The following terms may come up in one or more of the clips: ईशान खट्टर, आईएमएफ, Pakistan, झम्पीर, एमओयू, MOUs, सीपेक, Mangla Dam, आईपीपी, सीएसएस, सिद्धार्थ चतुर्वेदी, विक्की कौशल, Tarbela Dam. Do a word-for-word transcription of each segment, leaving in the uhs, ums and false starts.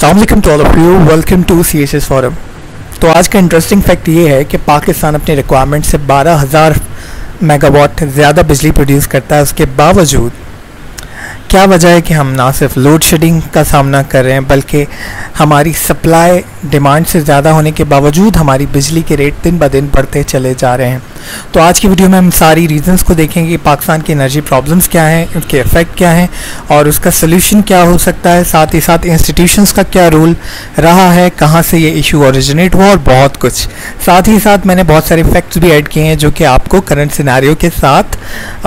अस्सलामुअलैकुम to all of you, welcome to सीएसएस forum. तो आज का इंटरेस्टिंग फैक्ट ये है कि पाकिस्तान अपनी रिक्वायरमेंट से बारह हज़ार मेगावाट ज़्यादा बिजली प्रोड्यूस करता है। उसके बावजूद क्या वजह है कि हम ना सिर्फ लोड शेडिंग का सामना कर रहे हैं बल्कि हमारी सप्लाई डिमांड से ज़्यादा होने के बावजूद हमारी बिजली के रेट दिन ब दिन बढ़ते चले जा रहे हैं। तो आज की वीडियो में हम सारी रीज़न्स को देखेंगे, पाकिस्तान की एनर्जी प्रॉब्लम्स क्या हैं, उनके इफ़ेक्ट क्या हैं और उसका सोल्यूशन क्या हो सकता है, साथ ही साथ इंस्टीट्यूशंस का क्या रोल रहा है, कहाँ से ये इशू ओरिजिनेट हुआ और बहुत कुछ। साथ ही साथ मैंने बहुत सारे फैक्ट्स भी ऐड किए हैं जो कि आपको करंट सिनेरियो के साथ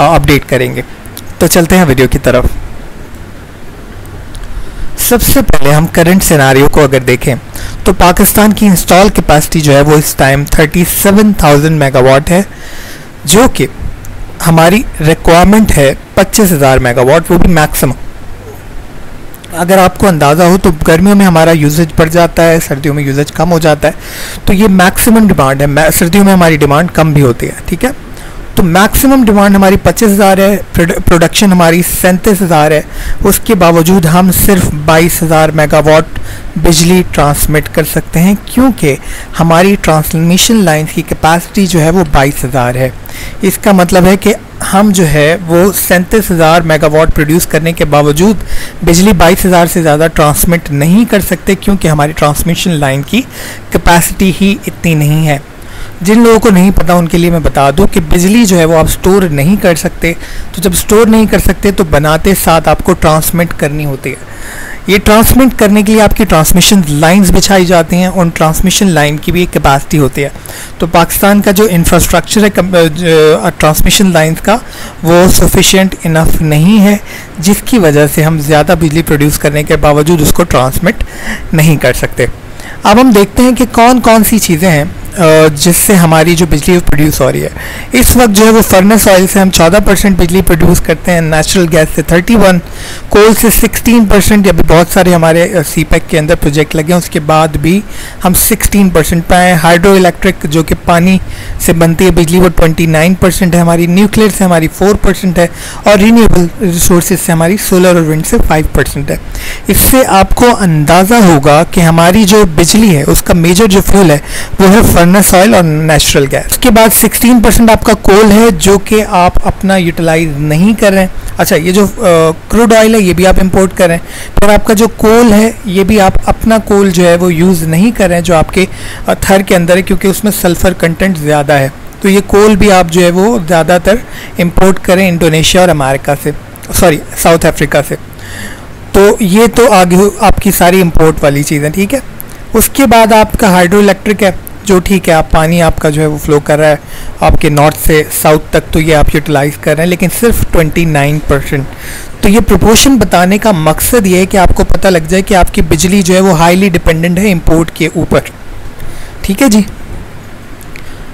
अपडेट करेंगे। तो चलते हैं वीडियो की तरफ। सबसे पहले हम करंट सिनेरियो को अगर देखें तो पाकिस्तान की इंस्टॉल कैपेसिटी जो है वो इस टाइम सैंतीस हज़ार मेगावाट है, जो कि हमारी रिक्वायरमेंट है पच्चीस हज़ार मेगावाट, वो भी मैक्सिमम। अगर आपको अंदाज़ा हो तो गर्मियों में हमारा यूजेज बढ़ जाता है, सर्दियों में यूजेज कम हो जाता है, तो ये मैक्सिमम डिमांड है। सर्दियों में हमारी डिमांड कम भी होती है, ठीक है। तो मैक्सिमम डिमांड हमारी पच्चीस हज़ार है, प्रोडक्शन हमारी सैंतीस हज़ार है, उसके बावजूद हम सिर्फ बाईस हज़ार मेगावाट बिजली ट्रांसमिट कर सकते हैं क्योंकि हमारी ट्रांसमिशन लाइन्स की कैपेसिटी जो है वो बाईस हज़ार है। इसका मतलब है कि हम जो है वो सैंतीस हज़ार मेगावाट प्रोड्यूस करने के बावजूद बिजली बाईस हज़ार से ज़्यादा ट्रांसमिट नहीं कर सकते क्योंकि हमारी ट्रांसमिशन लाइन की कैपेसिटी ही इतनी नहीं है। जिन लोगों को नहीं पता उनके लिए मैं बता दूं कि बिजली जो है वो आप स्टोर नहीं कर सकते, तो जब स्टोर नहीं कर सकते तो बनाते साथ आपको ट्रांसमिट करनी होती है। ये ट्रांसमिट करने के लिए आपकी ट्रांसमिशन लाइंस बिछाई जाती हैं, उन ट्रांसमिशन लाइन की भी एक कैपेसिटी होती है। तो पाकिस्तान का जो इंफ्रास्ट्रक्चर है ट्रांसमिशन लाइंस का वो सफिशिएंट इनफ नहीं है, जिसकी वजह से हम ज़्यादा बिजली प्रोड्यूस करने के बावजूद उसको ट्रांसमिट नहीं कर सकते। अब हम देखते हैं कि कौन कौन सी चीज़ें हैं जिससे हमारी जो बिजली प्रोड्यूस हो रही है। इस वक्त जो है वो फर्नेस ऑयल से हम चौदह परसेंट बिजली प्रोड्यूस करते हैं, नेचुरल गैस से इकतीस, कोल से सोलह परसेंट। अभी बहुत सारे हमारे सीपेक के अंदर प्रोजेक्ट लगे हैं, उसके बाद भी हम सोलह परसेंट पे हैं। हाइड्रो इलेक्ट्रिक जो कि पानी से बनती है बिजली वो उनतीस परसेंट है हमारी, न्यूक्लियर से हमारी चार परसेंट है और रीन्यूएबल रिसोर्सेज से हमारी सोलर और विंड से पाँच परसेंट है। इससे आपको अंदाज़ा होगा कि हमारी जो बिजली है उसका मेजर जो फ्यूल है वो है फर्नेस ऑयल और नेचुरल गैस। उसके बाद सोलह परसेंट आपका कोल है जो कि आप अपना यूटिलाइज नहीं कर रहे हैं। अच्छा, ये जो क्रूड ऑयल है ये भी आप इंपोर्ट कर रहे हैं, फिर आपका जो कोल है ये भी आप अपना कोल जो है वो यूज़ नहीं कर रहे हैं जो आपके थर के अंदर है क्योंकि उसमें सल्फ़र कंटेंट ज़्यादा है। तो ये कोल भी आप जो है वो ज़्यादातर इम्पोर्ट करें इंडोनेशिया और अमेरिका से, सॉरी साउथ अफ्रीका से। तो ये तो आगे आपकी सारी इम्पोर्ट वाली चीज़ें, ठीक है। उसके बाद आपका हाइड्रो इलेक्ट्रिक है जो ठीक है, आप पानी आपका जो है वो फ्लो कर रहा है आपके नॉर्थ से साउथ तक, तो ये आप यूटिलाइज़ कर रहे हैं लेकिन सिर्फ उनतीस परसेंट। तो ये प्रोपोर्शन बताने का मकसद ये है कि आपको पता लग जाए कि आपकी बिजली जो है वो हाईली डिपेंडेंट है इंपोर्ट के ऊपर, ठीक है जी।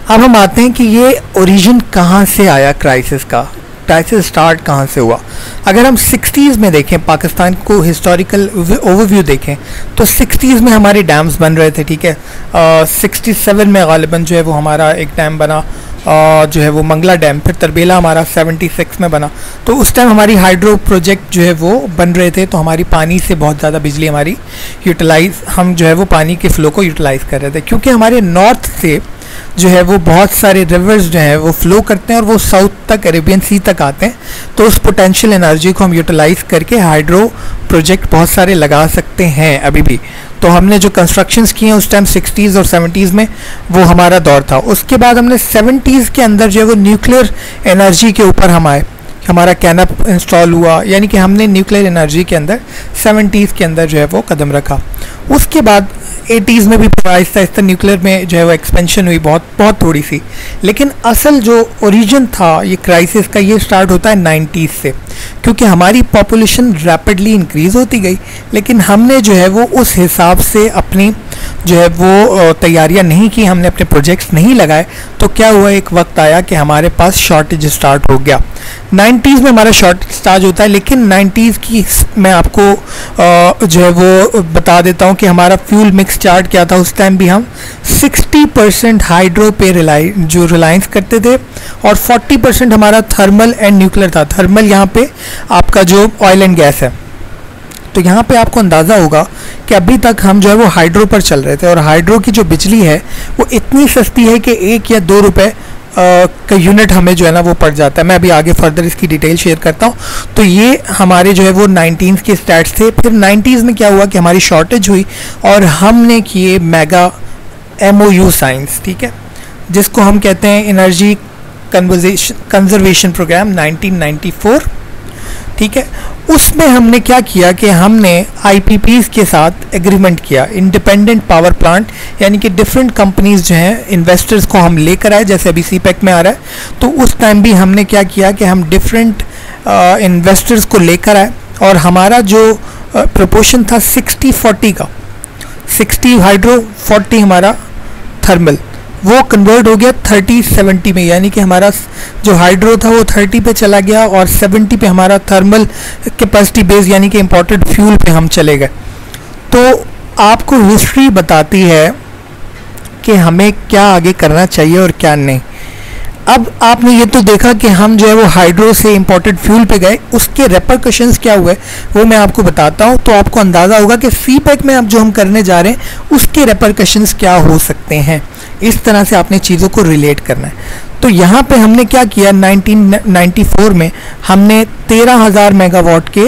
अब हम आते हैं कि ये ओरिजिन कहाँ से आया क्राइसिस का, क्राइसिस स्टार्ट कहाँ से हुआ। अगर हम सिक्सटीज़ में देखें, पाकिस्तान को हिस्टोरिकल ओवरव्यू देखें तो सिक्सटीज़ में हमारे डैम्स बन रहे थे, ठीक है। सिक्सटी सेवन में गालिबन जो है वो हमारा एक डैम बना uh, जो है वो मंगला डैम, फिर तरबेला हमारा सेवेंटी सिक्स में बना। तो उस टाइम हमारी हाइड्रो प्रोजेक्ट जो है वो बन रहे थे, तो हमारी पानी से बहुत ज़्यादा बिजली हमारी यूटिलाइज, हम जो है वो पानी के फ्लो को यूटिलाइज़ कर रहे थे क्योंकि हमारे नॉर्थ से जो है वो बहुत सारे रिवर्स जो हैं वो फ्लो करते हैं और वो साउथ तक अरेबियन सी तक आते हैं। तो उस पोटेंशियल एनर्जी को हम यूटिलाइज़ करके हाइड्रो प्रोजेक्ट बहुत सारे लगा सकते हैं अभी भी। तो हमने जो कंस्ट्रक्शंस किए हैं उस टाइम सिक्सटीज़ और सेवेंटीज़ में, वो हमारा दौर था। उसके बाद हमने सेवेंटीज़ के अंदर जो है वो न्यूक्लियर एनर्जी के ऊपर हम आए, हमारा कैनप इंस्टॉल हुआ, यानी कि हमने न्यूक्लियर एनर्जी के अंदर सेवेंटीज़ के अंदर जो है वो कदम रखा। उसके बाद एटीज़ में भी आहिस्ता आहिस्ता न्यूक्लियर में जो है वो एक्सपेंशन हुई, बहुत बहुत थोड़ी सी। लेकिन असल जो ओरिजिन था ये क्राइसिस का, ये स्टार्ट होता है नाइन्टीज़ से क्योंकि हमारी पॉपुलेशन रैपिडली इंक्रीज़ होती गई लेकिन हमने जो है वो उस हिसाब से अपनी जो है वो तैयारियां नहीं की, हमने अपने प्रोजेक्ट्स नहीं लगाए। तो क्या हुआ, एक वक्त आया कि हमारे पास शॉर्टेज स्टार्ट हो गया। नाइन्टीज़ में हमारा शॉर्टेज स्टार्ट होता है लेकिन नाइन्टीज़ की मैं आपको आ, जो है वो बता देता हूँ कि हमारा फ्यूल मिक्स चार्ट क्या था। उस टाइम भी हम साठ परसेंट हाइड्रो पे रिलाई जो रिलायंस करते थे और चालीस परसेंट हमारा थर्मल एंड न्यूक्लियर था। थर्मल यहाँ पे आपका जो ऑयल एंड गैस है, तो यहाँ पे आपको अंदाज़ा होगा कि अभी तक हम जो है वो हाइड्रो पर चल रहे थे और हाइड्रो की जो बिजली है वो इतनी सस्ती है कि एक या दो रुपये का यूनिट हमें जो है ना वो पड़ जाता है। मैं अभी आगे फर्दर इसकी डिटेल शेयर करता हूँ। तो ये हमारे जो है वो नाइनटीज़ के स्टैट्स थे। फिर नाइन्टीज़ में क्या हुआ कि हमारी शॉर्टेज हुई और हमने किए mega M O U signs, ठीक है, जिसको हम कहते हैं energy conservation program nineteen ninety four, ठीक है। उसमें हमने क्या किया कि हमने आईपीपीज के साथ एग्रीमेंट किया, इंडिपेंडेंट पावर प्लांट, यानी कि डिफरेंट कंपनीज जो हैं इन्वेस्टर्स को हम लेकर आए, जैसे अभी सीपेक में आ रहा है। तो उस टाइम भी हमने क्या किया कि हम डिफरेंट इन्वेस्टर्स को लेकर आए और हमारा जो प्रपोर्शन था सिक्सटी फोर्टी का, सिक्सटी हाइड्रो फोर्टी हमारा थर्मल, वो कन्वर्ट हो गया थर्टी सेवेंटी में, यानी कि हमारा जो हाइड्रो था वो थर्टी पे चला गया और सेवेंटी पे हमारा थर्मल कैपेसिटी बेस यानी कि इम्पोर्टेड फ्यूल पे हम चले गए। तो आपको हिस्ट्री बताती है कि हमें क्या आगे करना चाहिए और क्या नहीं। अब आपने ये तो देखा कि हम जो है वो हाइड्रो से इम्पोर्टेड फ्यूल पे गए, उसके रेपरकशंस क्या हुए वो मैं आपको बताता हूँ। तो आपको अंदाज़ा होगा कि सीपेक में अब जो हम करने जा रहे हैं उसके रेपरकशंस क्या हो सकते हैं। इस तरह से आपने चीज़ों को रिलेट करना है। तो यहाँ पे हमने क्या किया, नाइनटीन नाइन्टी फोर में हमने तेरह हज़ार मेगावाट के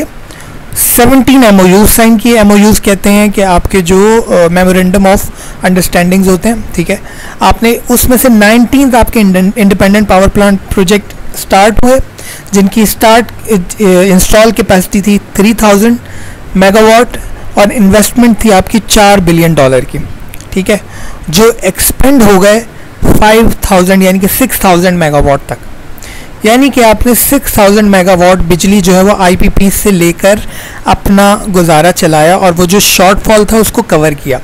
सत्रह एमओयूज साइन किए। एमओयूज कहते हैं कि आपके जो मेमोरेंडम ऑफ अंडरस्टैंडिंग्स होते हैं, ठीक है। आपने उसमें से नाइनटीन आपके independent power plant project start हुए, जिनकी स्टार्ट इंस्टॉल कैपेसिटी थी तीन हज़ार मेगावाट और इन्वेस्टमेंट थी आपकी चार बिलियन डॉलर की, ठीक है, जो एक्सपेंड हो गए पाँच हज़ार यानी कि छह हज़ार मेगावाट तक। यानी कि आपने छह हज़ार मेगावाट बिजली जो है वो आईपीपी से लेकर अपना गुजारा चलाया और वो जो शॉर्टफॉल था उसको कवर किया।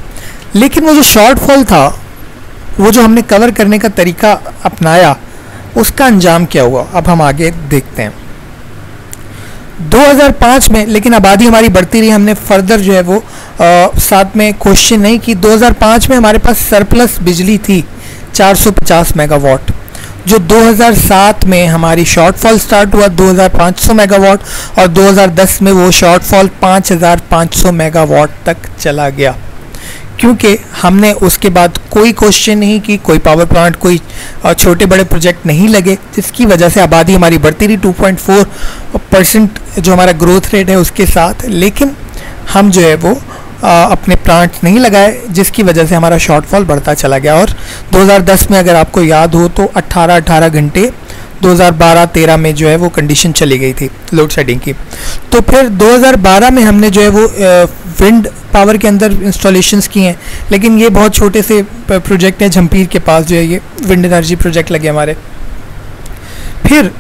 लेकिन वो जो शॉर्टफॉल था, वो जो हमने कवर करने का तरीका अपनाया, उसका अंजाम क्या हुआ अब हम आगे देखते हैं। दो हज़ार पाँच में, लेकिन आबादी हमारी बढ़ती रही, हमने फर्दर जो है वो आ, साथ में क्वेश्चन नहीं कि दो हज़ार पाँच में हमारे पास सरप्लस बिजली थी चार सौ पचास मेगावाट, जो दो हज़ार सात में हमारी शॉर्टफॉल स्टार्ट हुआ दो हज़ार पाँच सौ मेगावाट और दो हज़ार दस में वो शॉर्टफॉल पाँच हज़ार पाँच सौ मेगावाट तक चला गया, क्योंकि हमने उसके बाद कोई क्वेश्चन नहीं की, कोई पावर प्लांट, कोई छोटे बड़े प्रोजेक्ट नहीं लगे, जिसकी वजह से आबादी हमारी बढ़ती रही टू पॉइंट फोर परसेंट जो हमारा ग्रोथ रेट है उसके साथ। लेकिन हम जो है वो आ, अपने प्लांट्स नहीं लगाए, जिसकी वजह से हमारा शॉर्टफॉल बढ़ता चला गया। और दो हज़ार दस में अगर आपको याद हो तो अट्ठारह अट्ठारह घंटे दो हज़ार बारह तेरह में जो है वो कंडीशन चली गई थी लोड शेडिंग की। तो फिर दो हज़ार बारह में हमने जो है वो विंड पावर के अंदर इंस्टॉलेशंस किए हैं, लेकिन ये बहुत छोटे से प्रोजेक्ट है, झम्पीर के पास जो है ये विंड एनर्जी प्रोजेक्ट लगे हमारे। फिर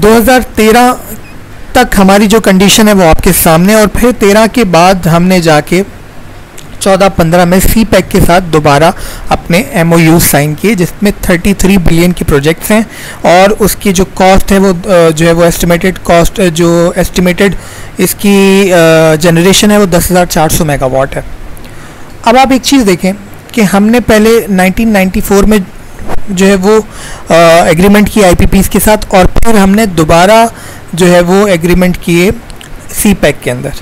दो हज़ार तेरह तक हमारी जो कंडीशन है वो आपके सामने, और फिर तेरह के बाद हमने जाके चौदह पंद्रह में सीपेक के साथ दोबारा अपने एमओयू साइन किए, जिसमें तैंतीस बिलियन के प्रोजेक्ट्स हैं और उसकी जो कॉस्ट है वो जो है वो एस्टिमेटेड कॉस्ट जो एस्टिमेटेड इसकी जनरेशन है वो दस हज़ार चार सौ मेगावाट है। अब आप एक चीज़ देखें कि हमने पहले नाइनटीन नाइन्टी फोर में जो है वो एग्रीमेंट किया आईपीपीस के साथ और फिर हमने दोबारा जो है वो एग्रीमेंट किए सीपेक के अंदर।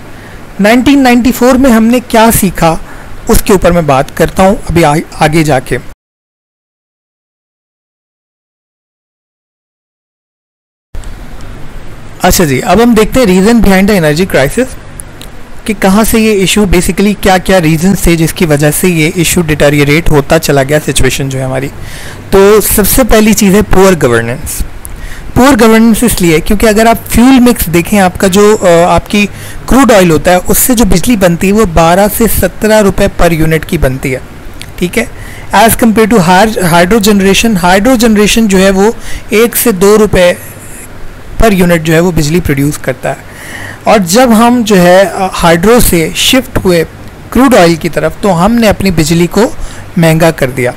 नाइनटीन नाइन्टी फोर में हमने क्या सीखा उसके ऊपर मैं बात करता हूँ अभी आ, आगे जाके। अच्छा जी, अब हम देखते हैं reason behind the energy crisis कि कहाँ से ये इशू, बेसिकली क्या क्या रीज़न थे जिसकी वजह से ये इशू डिटेरियरेट होता चला गया सिचुएशन जो है हमारी। तो सबसे पहली चीज़ है पुअर गवर्नेंस। पुअर गवर्नेंस इसलिए क्योंकि अगर आप फ्यूल मिक्स देखें, आपका जो आपकी क्रूड ऑयल होता है उससे जो बिजली बनती है वो बारह से सत्रह रुपए पर यूनिट की बनती है, ठीक है, as compare to hydro generation. Hydro generation जो है वो एक से दो रुपए पर यूनिट जो है वो बिजली प्रोड्यूस करता है। और जब हम जो है हाइड्रो से शिफ्ट हुए क्रूड ऑयल की तरफ तो हमने अपनी बिजली को महंगा कर दिया।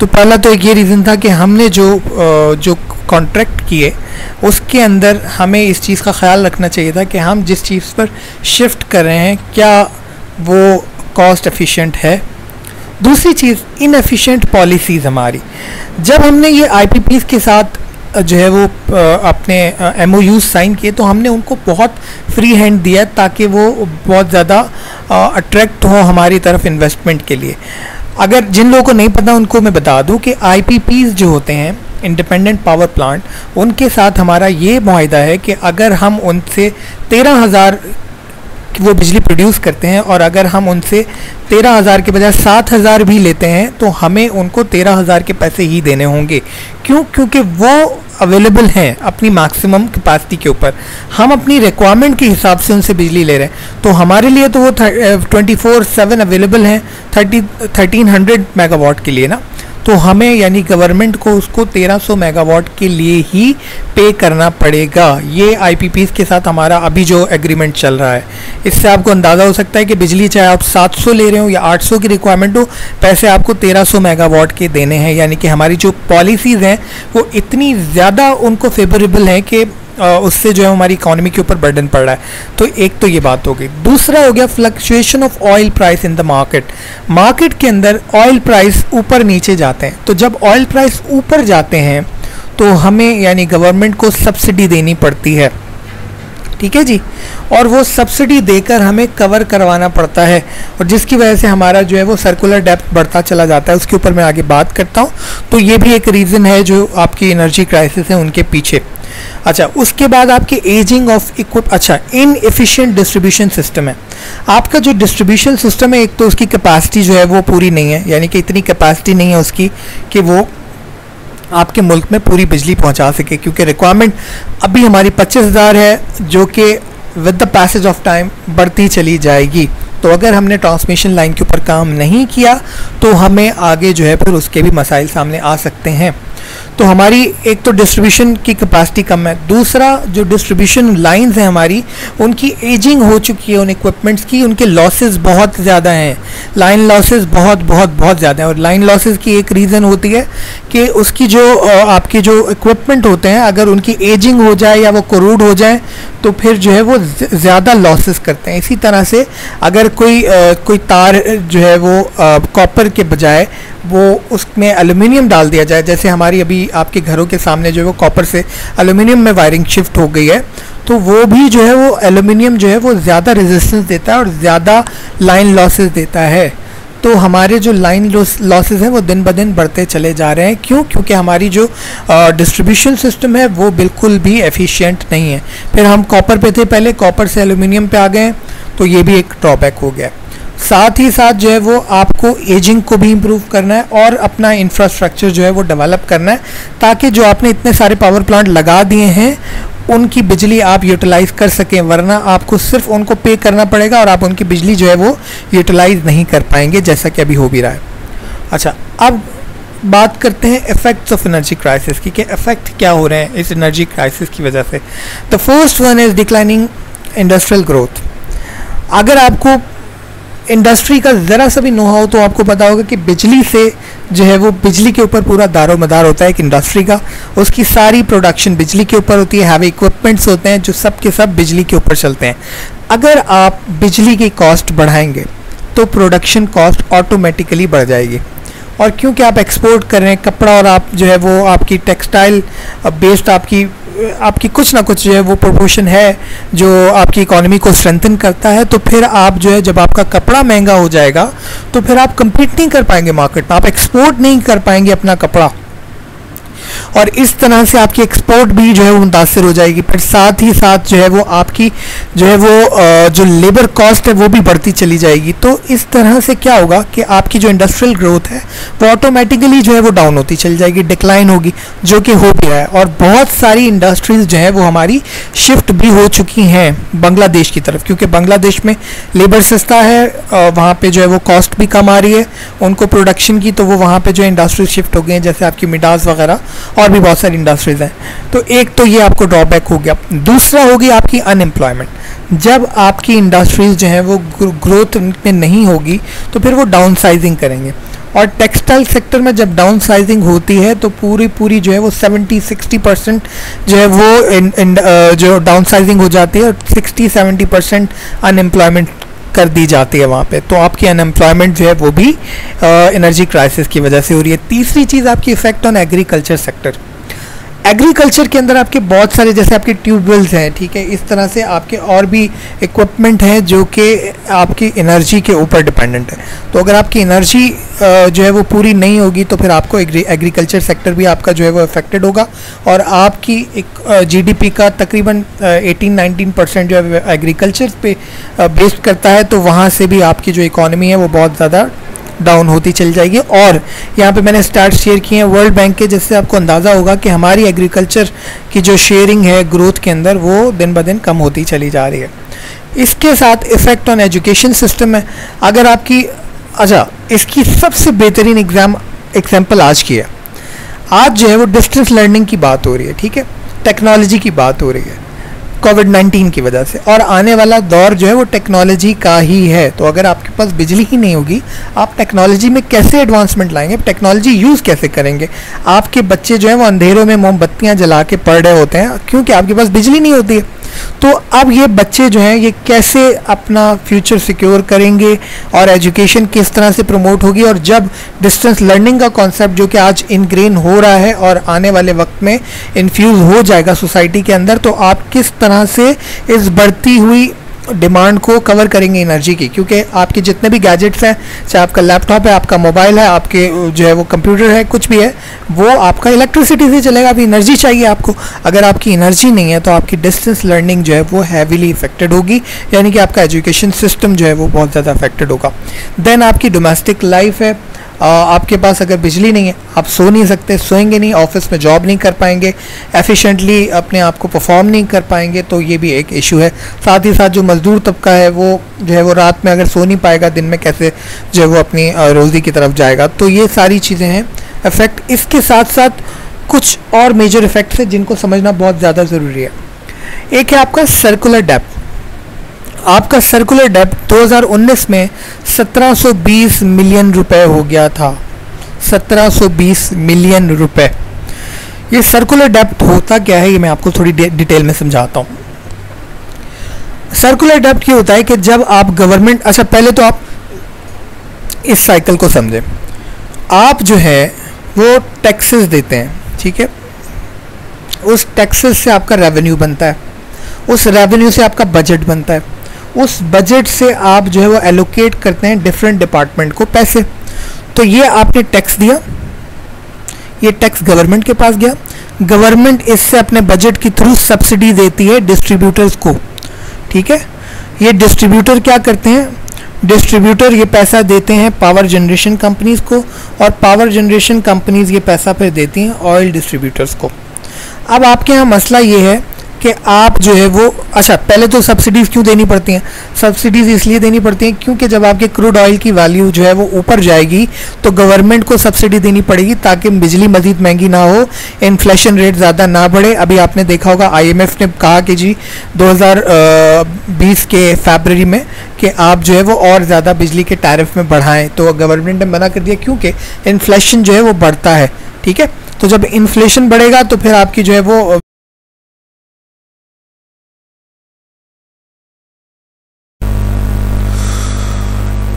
तो पहला तो एक ये रीज़न था कि हमने जो जो कॉन्ट्रैक्ट किए उसके अंदर हमें इस चीज़ का ख्याल रखना चाहिए था कि हम जिस चीज़ पर शिफ्ट कर रहे हैं क्या वो कॉस्ट एफिशिएंट है। दूसरी चीज़ इनएफिशिएंट पॉलिसीज़ हमारी, जब हमने ये आईपीपीज़ के साथ जो है वो अपने एमओयू साइन किए तो हमने उनको बहुत फ्री हैंड दिया ताकि वो बहुत ज़्यादा अट्रैक्ट हो हमारी तरफ इन्वेस्टमेंट के लिए। अगर जिन लोगों को नहीं पता उनको मैं बता दूं कि आईपीपीज़ जो होते हैं इंडिपेंडेंट पावर प्लांट, उनके साथ हमारा ये मुआहदा है कि अगर हम उनसे तेरह हज़ार वो बिजली प्रोड्यूस करते हैं और अगर हम उनसे तेरह हज़ार के बजाय सात हज़ार भी लेते हैं तो हमें उनको तेरह हज़ार के पैसे ही देने होंगे। क्यों? क्योंकि वो अवेलेबल हैं अपनी मैक्सिमम कैपेसिटी के ऊपर। हम अपनी रिक्वायरमेंट के हिसाब से उनसे बिजली ले रहे हैं तो हमारे लिए तो वो ट्वेंटी फोर सेवन अवेलेबल हैं थर्टी थर्टीन हंड्रेड मेगावाट के लिए ना। तो हमें यानी गवर्नमेंट को उसको तेरह सौ मेगावाट के लिए ही पे करना पड़ेगा। ये आईपीपीज़ के साथ हमारा अभी जो एग्रीमेंट चल रहा है, इससे आपको अंदाज़ा हो सकता है कि बिजली चाहे आप सात सौ ले रहे हो या आठ सौ की रिक्वायरमेंट हो, पैसे आपको तेरह सौ मेगावाट के देने हैं। यानी कि हमारी जो पॉलिसीज़ हैं वो इतनी ज़्यादा उनको फेवरेबल हैं कि उससे जो है हमारी इकॉनमी के ऊपर बर्डन पड़ रहा है। तो एक तो ये बात हो गई। दूसरा हो गया fluctuation of oil price in the market. Market के अंदर ऑयल प्राइस ऊपर नीचे जाते हैं, तो जब ऑयल प्राइस ऊपर जाते हैं तो हमें यानी गवर्नमेंट को सब्सिडी देनी पड़ती है, ठीक है जी। और वो सब्सिडी देकर हमें कवर करवाना पड़ता है और जिसकी वजह से हमारा जो है वो सर्कुलर डेप्थ बढ़ता चला जाता है। उसके ऊपर मैं आगे बात करता हूँ। तो ये भी एक रीज़न है जो आपकी एनर्जी क्राइसिस है उनके पीछे। अच्छा, उसके बाद आपकी एजिंग ऑफ इक्विप अच्छा इन एफिशिएंट डिस्ट्रीब्यूशन सिस्टम है। आपका जो डिस्ट्रीब्यूशन सिस्टम है, एक तो उसकी कैपेसिटी जो है वो पूरी नहीं है, यानी कि इतनी कैपेसिटी नहीं है उसकी कि वो आपके मुल्क में पूरी बिजली पहुंचा सके, क्योंकि रिक्वायरमेंट अभी हमारी पच्चीस हज़ार है जो कि with the passage of time बढ़ती चली जाएगी। तो अगर हमने ट्रांसमिशन लाइन के ऊपर काम नहीं किया तो हमें आगे जो है फिर उसके भी मसाइल सामने आ सकते हैं। तो हमारी एक तो डिस्ट्रीब्यूशन की कैपेसिटी कम है, दूसरा जो डिस्ट्रीब्यूशन लाइंस हैं हमारी उनकी एजिंग हो चुकी है उन इक्विपमेंट्स की, उनके लॉसेस बहुत ज़्यादा हैं, लाइन लॉसेस बहुत बहुत बहुत ज़्यादा हैं। और लाइन लॉसेस की एक रीज़न होती है कि उसकी जो आपके जो इक्विपमेंट होते हैं अगर उनकी एजिंग हो जाए या वो कोरूड हो जाए तो फिर जो है वो ज़्यादा लॉसेस करते हैं। इसी तरह से अगर कोई आ, कोई तार जो है वो कॉपर के बजाय वो उसमें एल्यूमिनियम डाल दिया जाए, जैसे हमारी अभी आपके घरों के सामने जो है वो कॉपर से एल्यूमिनियम में वायरिंग शिफ्ट हो गई है, तो वो भी जो है वो एल्यूमिनियम जो है वो ज़्यादा रेजिस्टेंस देता है और ज़्यादा लाइन लॉसेस देता है। तो हमारे जो लाइन लॉसेस हैं वो दिन ब दिन बढ़ते चले जा रहे हैं। क्यों? क्योंकि हमारी जो डिस्ट्रीब्यूशन सिस्टम है वो बिल्कुल भी एफिशिएंट नहीं है। फिर हम कॉपर पे थे, पहले कॉपर से एल्यूमिनियम पे आ गए, तो ये भी एक ड्रॉबैक हो गया। साथ ही साथ जो है वो आपको एजिंग को भी इम्प्रूव करना है और अपना इंफ्रास्ट्रक्चर जो है वो डेवलप करना है ताकि जो आपने इतने सारे पावर प्लांट लगा दिए हैं उनकी बिजली आप यूटिलाइज़ कर सकें, वरना आपको सिर्फ उनको पे करना पड़ेगा और आप उनकी बिजली जो है वो यूटिलाइज़ नहीं कर पाएंगे, जैसा कि अभी हो भी रहा है। अच्छा, अब बात करते हैं इफ़ेक्ट्स ऑफ एनर्जी क्राइसिस की, कि इफ़ेक्ट क्या हो रहे हैं इस एनर्जी क्राइसिस की वजह से। The first one is declining industrial growth. अगर आपको इंडस्ट्री का ज़रा सा भी नो हो तो आपको पता होगा कि बिजली से जो है वो बिजली के ऊपर पूरा दारो मदार होता है एक इंडस्ट्री का, उसकी सारी प्रोडक्शन बिजली के ऊपर होती है, हैवी इक्विपमेंट्स होते हैं जो सब के सब बिजली के ऊपर चलते हैं। अगर आप बिजली की कॉस्ट बढ़ाएंगे तो प्रोडक्शन कॉस्ट ऑटोमेटिकली बढ़ जाएगी। और क्योंकि आप एक्सपोर्ट कर रहे हैं कपड़ा और आप जो है वो आपकी टेक्सटाइल बेस्ड आपकी आपकी कुछ ना कुछ जो है वो प्रोपोर्शन है जो आपकी इकोनॉमी को स्ट्रेंथन करता है, तो फिर आप जो है जब आपका कपड़ा महंगा हो जाएगा तो फिर आप कंपीट नहीं कर पाएंगे मार्केट में, आप एक्सपोर्ट नहीं कर पाएंगे अपना कपड़ा और इस तरह से आपकी एक्सपोर्ट भी जो है वो मुतासर हो जाएगी। फिर साथ ही साथ जो है वो आपकी जो है वो जो लेबर कॉस्ट है वो भी बढ़ती चली जाएगी। तो इस तरह से क्या होगा कि आपकी जो इंडस्ट्रियल ग्रोथ है वो ऑटोमेटिकली जो है वो डाउन होती चली जाएगी, डिक्लाइन होगी, जो कि हो भी रहा है। और बहुत सारी इंडस्ट्रीज़ जो है वो हमारी शिफ्ट भी हो चुकी हैं बांग्लादेश की तरफ, क्योंकि बांग्लादेश में लेबर सस्ता है, वहाँ पर जो है वो कॉस्ट भी कम आ रही है उनको प्रोडक्शन की, तो वो वहाँ पर जो इंडस्ट्री शिफ्ट हो गई हैं, जैसे आपकी मिडास वगैरह और भी बहुत सारी इंडस्ट्रीज़ हैं। तो एक तो ये आपको ड्रॉबैक हो गया। दूसरा होगी आपकी अनएम्प्लॉयमेंट। जब आपकी इंडस्ट्रीज़ जो हैं वो ग्रोथ में नहीं होगी तो फिर वो डाउन साइजिंग करेंगे और टेक्सटाइल सेक्टर में जब डाउन साइजिंग होती है तो पूरी पूरी जो है वो सत्तर साठ परसेंट जो है वो इन, इन, जो डाउन साइजिंग हो जाती है और साठ सत्तर परसेंट अनएम्प्लॉयमेंट कर दी जाती है वहाँ पे। तो आपकी अनएम्प्लॉयमेंट जो है वो भी एनर्जी क्राइसिस की वजह से हो रही है। तीसरी चीज़ आपकी effect on agriculture sector. Agriculture के अंदर आपके बहुत सारे जैसे आपके ट्यूबवेल्स हैं, ठीक है, इस तरह से आपके और भी इक्विपमेंट हैं जो कि आपकी एनर्जी के ऊपर डिपेंडेंट है। तो अगर आपकी एनर्जी जो है वो पूरी नहीं होगी तो फिर आपको एग्रीकल्चर सेक्टर भी आपका जो है वो अफेक्टेड होगा और आपकी जीडीपी का तकरीबन अठारह उन्नीस परसेंट जो है एग्रीकल्चर पे बेस्ड करता है, तो वहाँ से भी आपकी जो इकोनॉमी है वो बहुत ज़्यादा डाउन होती चल जाएगी। और यहाँ पे मैंने स्टार्ट शेयर किए हैं वर्ल्ड बैंक के, जिससे आपको अंदाज़ा होगा कि हमारी एग्रीकल्चर की जो शेयरिंग है ग्रोथ के अंदर वो दिन ब दिन कम होती चली जा रही है। इसके साथ इफ़ेक्ट ऑन एजुकेशन सिस्टम है। अगर आपकी अच्छा इसकी सबसे बेहतरीन एग्जाम एग्जाम्पल आज की है। आज जो है वो डिस्टेंस लर्निंग की बात हो रही है, ठीक है, टेक्नोलॉजी की बात हो रही है कोविड नाइन्टीन की वजह से, और आने वाला दौर जो है वो टेक्नोलॉजी का ही है। तो अगर आपके पास बिजली ही नहीं होगी, आप टेक्नोलॉजी में कैसे एडवांसमेंट लाएंगे, टेक्नोलॉजी यूज़ कैसे करेंगे? आपके बच्चे जो हैं वो अंधेरों में मोमबत्तियां जला के पढ़ रहे होते हैं क्योंकि आपके पास बिजली नहीं होती है। तो अब ये बच्चे जो हैं ये कैसे अपना फ्यूचर सिक्योर करेंगे और एजुकेशन किस तरह से प्रमोट होगी? और जब डिस्टेंस लर्निंग का कॉन्सेप्ट जो कि आज इनग्रेन हो रहा है और आने वाले वक्त में इन्फ्यूज़ हो जाएगा सोसाइटी के अंदर, तो आप किस तरह से इस बढ़ती हुई डिमांड को कवर करेंगे एनर्जी की? क्योंकि आपके जितने भी गैजेट्स हैं, चाहे आपका लैपटॉप है, आपका मोबाइल है, आपके जो है वो कंप्यूटर है, कुछ भी है, वो आपका इलेक्ट्रिसिटी से चलेगा। अभी एनर्जी चाहिए आपको। अगर आपकी एनर्जी नहीं है तो आपकी डिस्टेंस लर्निंग जो है वो हैवीली इफेक्टेड होगी, यानी कि आपका एजुकेशन सिस्टम जो है वो बहुत ज़्यादा अफेक्टेड होगा। देन आपकी डोमेस्टिक लाइफ है। आ, आपके पास अगर बिजली नहीं है, आप सो नहीं सकते, सोएंगे नहीं, ऑफिस में जॉब नहीं कर पाएंगे, एफिशिएंटली अपने आप को परफॉर्म नहीं कर पाएंगे, तो ये भी एक इशू है। साथ ही साथ जो मज़दूर तबका है वो जो है वो रात में अगर सो नहीं पाएगा, दिन में कैसे जो है वो अपनी रोज़ी की तरफ जाएगा? तो ये सारी चीज़ें हैं इफेक्ट। इसके साथ साथ कुछ और मेजर इफेक्ट्स हैं जिनको समझना बहुत ज़्यादा ज़रूरी है। एक है आपका सर्कुलर डेप्थ। आपका सर्कुलर डेप्थ दो हज़ार उन्नीस में सत्रह सौ बीस मिलियन रुपए हो गया था। सत्रह सौ बीस मिलियन रुपए। ये सर्कुलर डेप्थ होता क्या है, ये मैं आपको थोड़ी डिटेल में समझाता हूँ। सर्कुलर डेप्थ ये होता है कि जब आप गवर्नमेंट अच्छा पहले तो आप इस साइकिल को समझें। आप जो है वो टैक्सेस देते हैं, ठीक है, उस टैक्सेस से आपका रेवेन्यू बनता है, उस रेवेन्यू से आपका बजट बनता है, उस बजट से आप जो है वो एलोकेट करते हैं डिफरेंट डिपार्टमेंट को पैसे। तो ये आपने टैक्स दिया, ये टैक्स गवर्नमेंट के पास गया, गवर्नमेंट इससे अपने बजट के थ्रू सब्सिडी देती है डिस्ट्रीब्यूटर्स को, ठीक है। ये डिस्ट्रीब्यूटर क्या करते हैं, डिस्ट्रीब्यूटर ये पैसा देते हैं पावर जनरेशन कंपनीज़ को और पावर जनरेशन कंपनीज़ ये पैसा फिर देती हैं ऑयल डिस्ट्रीब्यूटर्स को। अब आपके यहाँ मसला ये है कि आप जो है वो अच्छा पहले तो सब्सिडीज़ क्यों देनी पड़ती हैं? सब्सिडीज़ इसलिए देनी पड़ती हैं क्योंकि जब आपके क्रूड ऑयल की वैल्यू जो है वो ऊपर जाएगी तो गवर्नमेंट को सब्सिडी देनी पड़ेगी ताकि बिजली मजीद महंगी ना हो, इन्फ्लेशन रेट ज़्यादा ना बढ़े। अभी आपने देखा होगा आईएमएफ ने कहा कि जी दो हज़ार बीस के फरवरी में कि आप जो है वो और ज़्यादा बिजली के टैरिफ में बढ़ाएँ, तो गवर्नमेंट ने मना कर दिया क्योंकि इन्फ्लेशन जो है वो बढ़ता है, ठीक है। तो जब इन्फ्लेशन बढ़ेगा तो फिर आपकी जो है वो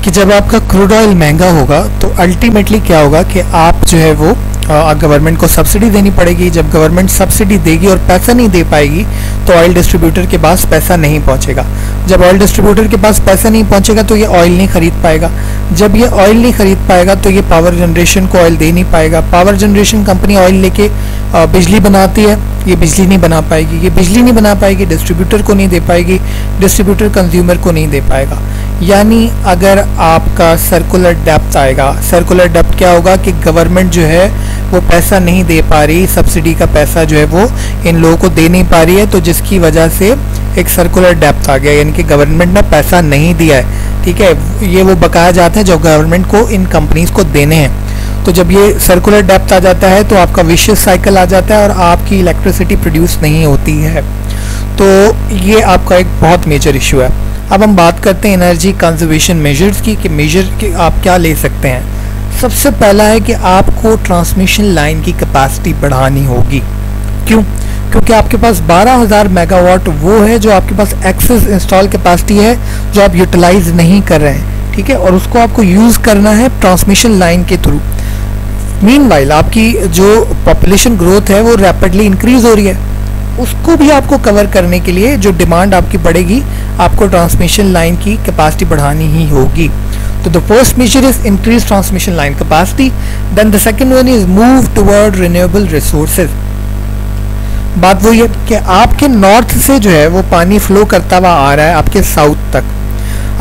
कि जब आपका क्रूड ऑयल महंगा होगा तो अल्टीमेटली क्या होगा कि आप जो है वो गवर्नमेंट को सब्सिडी देनी पड़ेगी। जब गवर्नमेंट सब्सिडी देगी और पैसा नहीं दे पाएगी तो ऑयल डिस्ट्रीब्यूटर के पास पैसा नहीं पहुंचेगा। जब ऑयल डिस्ट्रीब्यूटर के पास पैसा नहीं पहुंचेगा तो ये ऑयल नहीं खरीद पाएगा। जब ये ऑयल नहीं खरीद पाएगा तो ये पावर जनरेशन को ऑयल दे नहीं पाएगा। पावर जनरेशन कंपनी ऑयल लेके बिजली बनाती है, ये बिजली नहीं बना पाएगी, ये बिजली नहीं बना पाएगी डिस्ट्रीब्यूटर को नहीं दे पाएगी, डिस्ट्रीब्यूटर कंज्यूमर को नहीं दे पाएगा। यानी अगर आपका सर्कुलर डेप्थ आएगा, सर्कुलर डेप्थ क्या होगा कि गवर्नमेंट जो है वो पैसा नहीं दे पा रही, सब्सिडी का पैसा जो है वो इन लोगों को दे नहीं पा रही है, तो जिसकी वजह से एक सर्कुलर डेप्थ आ गया, यानी कि गवर्नमेंट ने पैसा नहीं दिया है, ठीक है। ये वो बकाया जाते हैं जो गवर्नमेंट को इन कंपनीज़ को देने हैं। तो जब ये सर्कुलर डेप्थ आ जाता है तो आपका विशियस साइकिल आ जाता है और आपकी इलेक्ट्रिसिटी प्रोड्यूस नहीं होती है। तो ये आपका एक बहुत मेजर इशू है। अब हम बात करते हैं एनर्जी कंजर्वेशन मेजर्स की कि मेजर कि आप क्या ले सकते हैं। सबसे पहला है कि आपको ट्रांसमिशन लाइन की कैपेसिटी बढ़ानी होगी। क्यों? क्योंकि आपके पास बारह हज़ार मेगावाट वो है जो आपके पास एक्सेस इंस्टॉल कैपेसिटी है जो आप यूटिलाइज नहीं कर रहे हैं, ठीक है, और उसको आपको यूज़ करना है ट्रांसमिशन लाइन के थ्रू। मीनवाइल आपकी जो पॉपुलेशन ग्रोथ है वो रैपिडली इंक्रीज हो रही है, उसको भी आपको कवर करने के लिए जो डिमांड आपकी बढ़ेगी, आपको ट्रांसमिशन लाइन की कैपेसिटी बढ़ानी ही होगी। तो the first major is increase transmission line capacity, then the second one is move toward renewable resources. बात वही है कि आपके नॉर्थ से जो है वो पानी फ्लो करता हुआ आ रहा है आपके साउथ तक।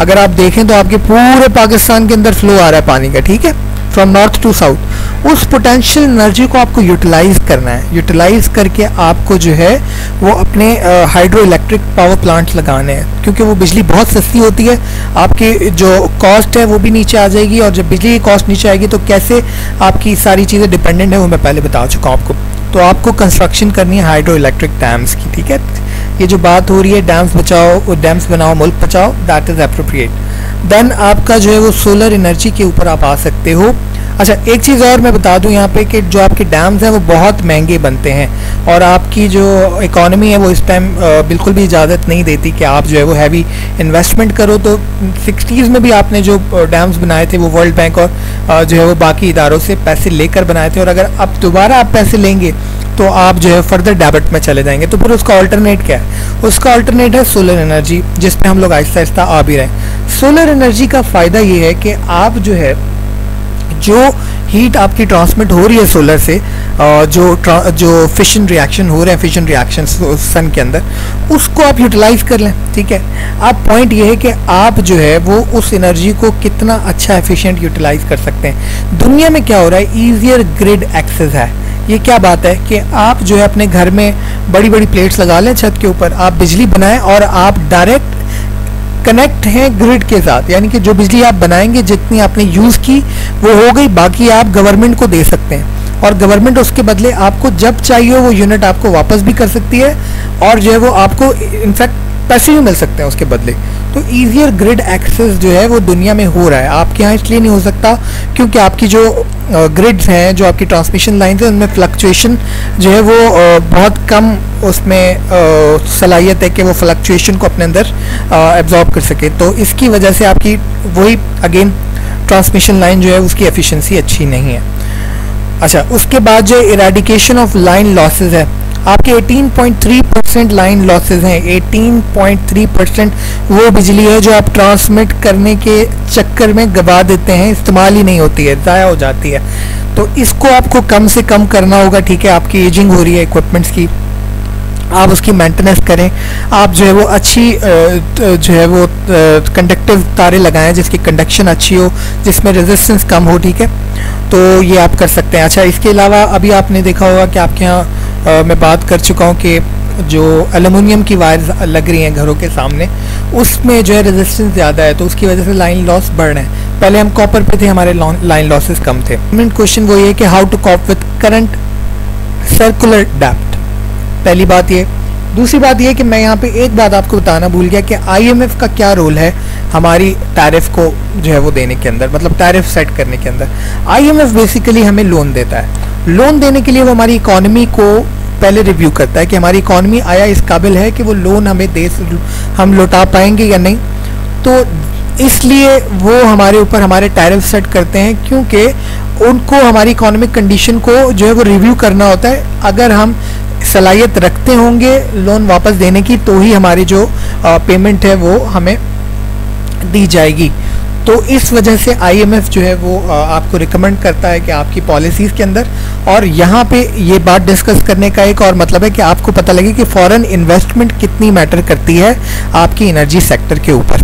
अगर आप देखें तो आपके पूरे पाकिस्तान के अंदर फ्लो आ रहा है पानी का, ठीक है, फ्रॉम नॉर्थ टू साउथ। उस पोटेंशियल एनर्जी को आपको यूटिलाइज करना है, यूटिलाइज करके आपको जो है वो अपने हाइड्रो इलेक्ट्रिक पावर प्लांट लगाने हैं, क्योंकि वो बिजली बहुत सस्ती होती है, आपकी जो कॉस्ट है वो भी नीचे आ जाएगी। और जब बिजली की कॉस्ट नीचे आएगी तो कैसे आपकी सारी चीज़ें डिपेंडेंट है वो मैं पहले बता चुका हूँ आपको। तो आपको कंस्ट्रक्शन करनी है हाइड्रो इलेक्ट्रिक डैम्स की, ठीक है। ये जो बात हो रही है डैम्स बचाओ, डैम्स बनाओ मुल्क बचाओ, दैट इज़ एप्रोप्रिएट। देन आपका जो है वो सोलर एनर्जी के ऊपर आप आ सकते हो। अच्छा, एक चीज़ और मैं बता दूं यहाँ पे कि जो आपके डैम्स हैं वो बहुत महंगे बनते हैं और आपकी जो इकोनॉमी है वो इस टाइम बिल्कुल भी इजाज़त नहीं देती कि आप जो है वो हैवी इन्वेस्टमेंट करो। तो सिक्सटीज़ में भी आपने जो डैम्स बनाए थे वो वर्ल्ड बैंक और जो है वो बाकी इदारों से पैसे लेकर बनाए थे, और अगर अब दोबारा आप पैसे लेंगे तो आप जो है फर्दर डेब्ट में चले जाएंगे। तो फिर उसका अल्टरनेट क्या है? उसका अल्टरनेट है सोलर एनर्जी, जिसमें हम लोग आहिस्ता आहिस्ता आ भी रहे हैं। सोलर एनर्जी का फ़ायदा ये है कि आप जो है जो हीट आपकी ट्रांसमिट हो रही है सोलर से, जो जो फिशन रिएक्शन हो रहे हैं, फिशन रिएक्शन सन के अंदर, उसको आप यूटिलाइज कर लें, ठीक है। अब पॉइंट ये है कि आप जो है वो उस एनर्जी को कितना अच्छा एफिशिएंट यूटिलाइज कर सकते हैं। दुनिया में क्या हो रहा है, ईजियर ग्रिड एक्सेस है। ये क्या बात है कि आप जो है अपने घर में बड़ी बड़ी प्लेट्स लगा लें छत के ऊपर, आप बिजली बनाएं और आप डायरेक्ट कनेक्ट हैं ग्रिड के साथ, यानी कि जो बिजली आप बनाएंगे जितनी आपने यूज़ की वो हो गई, बाकी आप गवर्नमेंट को दे सकते हैं और गवर्नमेंट उसके बदले आपको जब चाहिए वो यूनिट आपको वापस भी कर सकती है और जो है वो आपको इनफैक्ट पैसे भी मिल सकते हैं उसके बदले। तो ईजियर ग्रिड एक्सेस जो है वो दुनिया में हो रहा है। आपके यहाँ इसलिए नहीं हो सकता क्योंकि आपकी जो ग्रिड्स हैं, जो आपकी ट्रांसमिशन लाइन्स हैं, उनमें फ्लक्चुएशन जो है वो बहुत कम उसमें सलाहियत है कि वो फ्लक्चुएशन को अपने अंदर एब्जॉर्ब कर सके। तो इसकी वजह से आपकी वही अगेन ट्रांसमिशन लाइन जो है उसकी एफिशिएंसी अच्छी नहीं है। अच्छा, उसके बाद जो इरेडिकेशन ऑफ लाइन लॉसेज है, आपके अठारह point three percent line losses हैं। अठारह पॉइंट थ्री परसेंट वो बिजली है जो आप ट्रांसमिट करने के चक्कर में गवा देते हैं, इस्तेमाल ही नहीं होती है, ज़ाया हो जाती है। तो इसको आपको कम से कम करना होगा, ठीक है। आपकी एजिंग हो रही है इक्विपमेंट्स की, आप उसकी मेंटेनेंस करें, आप जो है वो अच्छी जो है वो कंडक्टिव तारे लगाएं जिसकी कंडक्शन अच्छी हो, जिसमें रेजिस्टेंस कम हो, ठीक है। तो ये आप कर सकते हैं। अच्छा, इसके अलावा अभी आपने देखा होगा कि आपके यहाँ Uh, मैं बात कर चुका हूँ कि जो एलुमिनियम की वायर लग रही हैं घरों के सामने, उसमें जो है रेजिस्टेंस ज़्यादा है, तो उसकी वजह से लाइन लॉस बढ़ रहे हैं। पहले हम कॉपर पे थे, हमारे लाइन लॉसेस कम थे। मेन क्वेश्चन वो ये है कि how to cope with current circular डेप्ट, पहली बात ये। दूसरी बात ये कि मैं यहाँ पे एक बात आपको बताना भूल गया कि आईएमएफ का क्या रोल है हमारी टैरिफ को जो है वो देने के अंदर, मतलब टैरिफ सेट करने के अंदर। आईएमएफ बेसिकली हमें लोन देता है। लोन देने के लिए वो हमारी इकोनॉमी को पहले रिव्यू करता है कि हमारी इकोनॉमी आया इस काबिल है कि वो लोन हमें दे, हम लौटा पाएंगे या नहीं। तो इसलिए वो हमारे ऊपर हमारे टैरिफ सेट करते हैं, क्योंकि उनको हमारी इकोनॉमिक कंडीशन को जो है वो रिव्यू करना होता है। अगर हम सलाहियत रखते होंगे लोन वापस देने की तो ही हमारी जो पेमेंट है वो हमें दी जाएगी। तो इस वजह से आईएमएफ जो है वो आपको रिकमेंड करता है कि आपकी पॉलिसीज़ के अंदर। और यहाँ पे ये बात डिस्कस करने का एक और मतलब है कि आपको पता लगे कि फॉरेन इन्वेस्टमेंट कितनी मैटर करती है आपकी एनर्जी सेक्टर के ऊपर।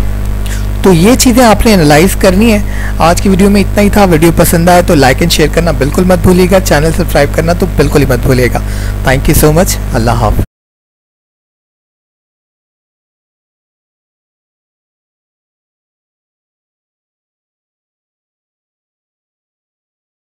तो ये चीज़ें आपने एनालाइज करनी है। आज की वीडियो में इतना ही था। वीडियो पसंद आए तो लाइक एंड शेयर करना बिल्कुल मत भूलिएगा, चैनल सब्सक्राइब करना तो बिल्कुल ही मत भूलिएगा। थैंक यू सो मच, अल्लाह हाफ़िज़।